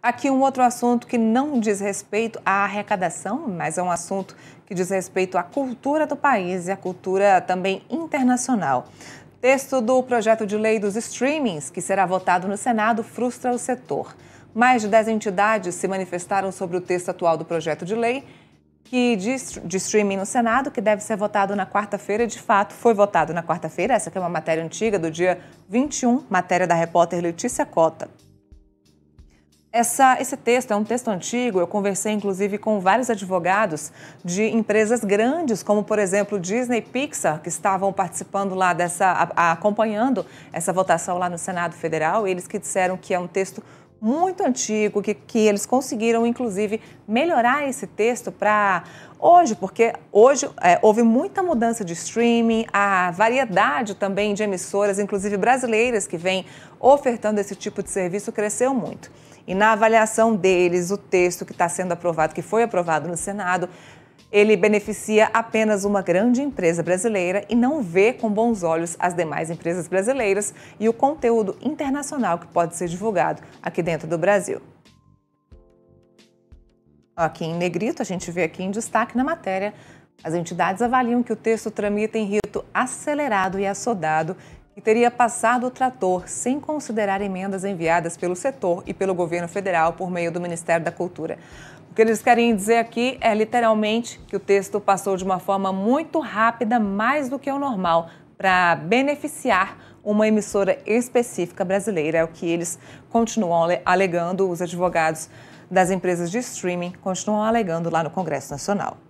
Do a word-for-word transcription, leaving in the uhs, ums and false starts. Aqui um outro assunto que não diz respeito à arrecadação, mas é um assunto que diz respeito à cultura do país e à cultura também internacional. Texto do projeto de lei dos streamings, que será votado no Senado, frustra o setor. Mais de dez entidades se manifestaram sobre o texto atual do projeto de lei que diz de streaming no Senado, que deve ser votado na quarta-feira. De fato, foi votado na quarta-feira. Essa aqui é uma matéria antiga do dia vinte e um, matéria da repórter Letícia Cota. Essa, esse texto é um texto antigo, eu conversei inclusive com vários advogados de empresas grandes, como por exemplo Disney e Pixar, que estavam participando lá dessa, a, a, acompanhando essa votação lá no Senado Federal, eles que disseram que é um texto muito antigo, que, que eles conseguiram inclusive melhorar esse texto para hoje, porque hoje é, houve muita mudança de streaming, a variedade também de emissoras, inclusive brasileiras, que vem ofertando esse tipo de serviço cresceu muito. E na avaliação deles, o texto que está sendo aprovado, que foi aprovado no Senado, ele beneficia apenas uma grande empresa brasileira e não vê com bons olhos as demais empresas brasileiras e o conteúdo internacional que pode ser divulgado aqui dentro do Brasil. Aqui em negrito, a gente vê aqui em destaque na matéria, as entidades avaliam que o texto tramita em rito acelerado e assodado, que teria passado o trator sem considerar emendas enviadas pelo setor e pelo governo federal por meio do Ministério da Cultura. O que eles querem dizer aqui é literalmente que o texto passou de uma forma muito rápida, mais do que o normal, para beneficiar uma emissora específica brasileira. É o que eles continuam alegando, os advogados das empresas de streaming continuam alegando lá no Congresso Nacional.